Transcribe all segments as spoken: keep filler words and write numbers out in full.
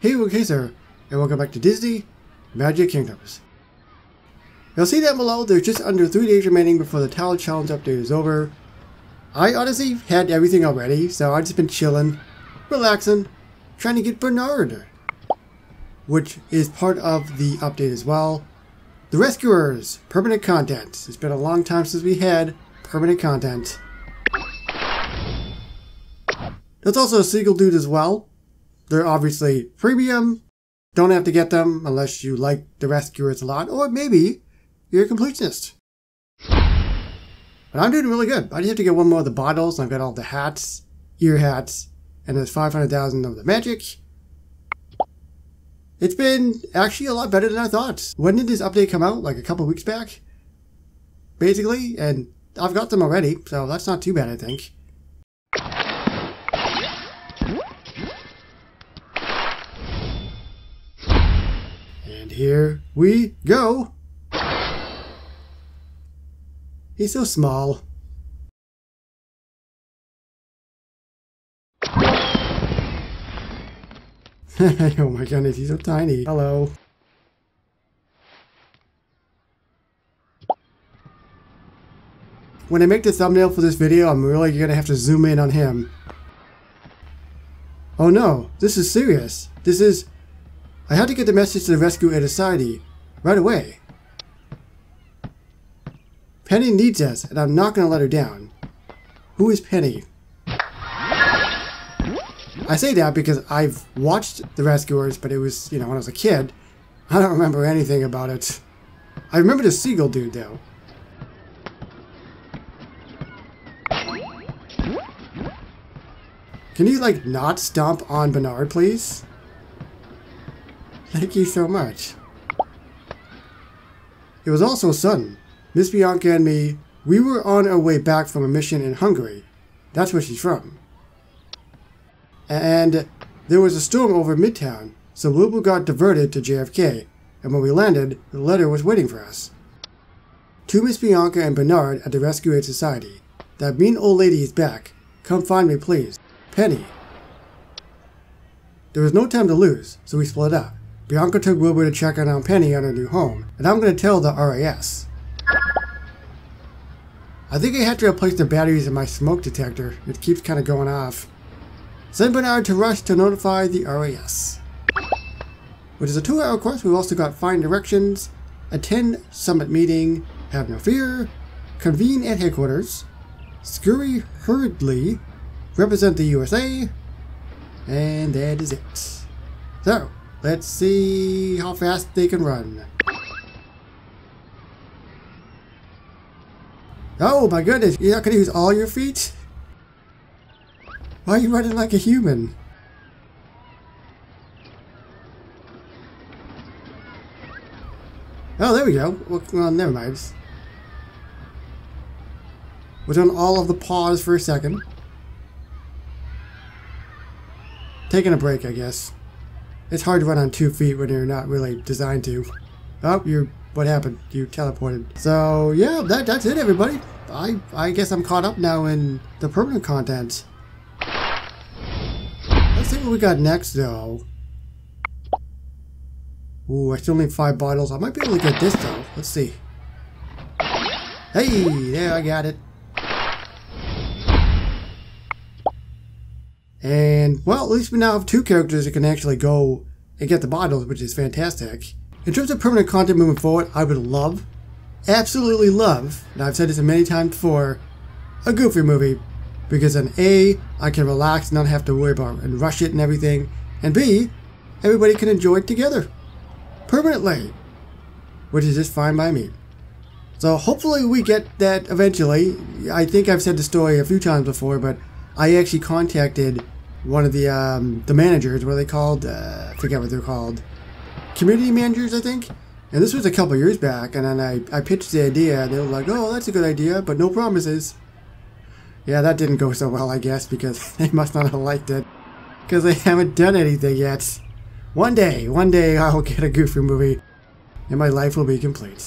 Hey, okay, sir, and welcome back to Disney Magic Kingdoms. You'll see down below, there's just under three days remaining before the Tile Challenge update is over. I honestly had everything already, so I've just been chilling, relaxing, trying to get Bernard, which is part of the update as well. The Rescuers, permanent content. It's been a long time since we had permanent content. There's also a seagull dude as well. They're obviously premium. Don't have to get them unless you like the Rescuers a lot, or maybe you're a completionist. But I'm doing really good. I just have to get one more of the bottles, and I've got all the hats, ear hats, and there's five hundred thousand of the magic. It's been actually a lot better than I thought. When did this update come out? Like a couple weeks back? Basically, and I've got them already, so that's not too bad, I think. And here we go! He's so small. Oh my goodness, he's so tiny. Hello. When I make the thumbnail for this video, I'm really gonna have to zoom in on him. Oh no, this is serious. This is... I had to get the message to the Rescue Aid Society right away. Penny needs us, and I'm not gonna let her down. Who is Penny? I say that because I've watched The Rescuers, but it was, you know, when I was a kid. I don't remember anything about it. I remember the seagull dude, though. Can you, like, not stomp on Bernard, please? Thank you so much. It was also sudden. Miss Bianca and me, we were on our way back from a mission in Hungary. That's where she's from. And there was a storm over Midtown, so Wilbur got diverted to J F K, and when we landed, the letter was waiting for us. To Miss Bianca and Bernard at the Rescue Aid Society. That mean old lady is back. Come find me, please. Penny. There was no time to lose, so we split up. Bianca took Wilbur to check in on Penny on her new home, and I'm going to tell the R A S. I think I have to replace the batteries in my smoke detector. It keeps kind of going off. Send Bernard to rush to notify the R A S. Which is a two hour course. We've also got find directions, attend summit meeting, have no fear, convene at headquarters, scurry hurriedly, represent the U S A, and that is it. So, let's see how fast they can run. Oh my goodness, you're not going to use all your feet? Why are you running like a human? Oh, there we go. Well, well, never mind. We're doing all of the paws for a second. Taking a break, I guess. It's hard to run on two feet when you're not really designed to. Oh, you... What happened? You teleported. So, yeah, that, that's it, everybody. I, I guess I'm caught up now in the permanent content. Let's see what we got next, though. Ooh, I still need five bottles. I might be able to get this, though. Let's see. Hey, there, I got it. And, well, at least we now have two characters that can actually go and get the bottles, which is fantastic. In terms of permanent content moving forward, I would love, absolutely love, and I've said this many times before, a Goofy movie. Because then A, I can relax and not have to worry about it and rush it and everything, and B, everybody can enjoy it together. Permanently. Which is just fine by me. So hopefully we get that eventually. I think I've said the story a few times before, but I actually contacted one of the um, the managers, what are they called? Uh, I forget what they're called. Community managers, I think? And this was a couple years back, and then I, I pitched the idea, and they were like, oh, that's a good idea, but no promises. Yeah, that didn't go so well, I guess, because they must not have liked it. Because they haven't done anything yet. One day, one day I'll get a Goofy movie, and my life will be complete.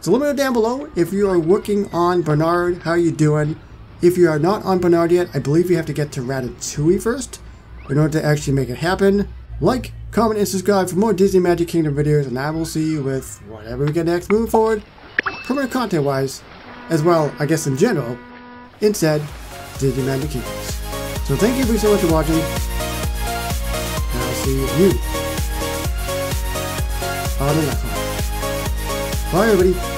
So let me know down below if you are working on Bernard, how are you doing? If you are not on Bernard yet, I believe you have to get to Ratatouille first in order to actually make it happen. Like, comment, and subscribe for more Disney Magic Kingdom videos, and I will see you with whatever we get next moving forward, permanent content-wise, as well, I guess in general, instead, Disney Magic Kingdoms. So thank you so much for watching, and I'll see you on the next one. Bye everybody!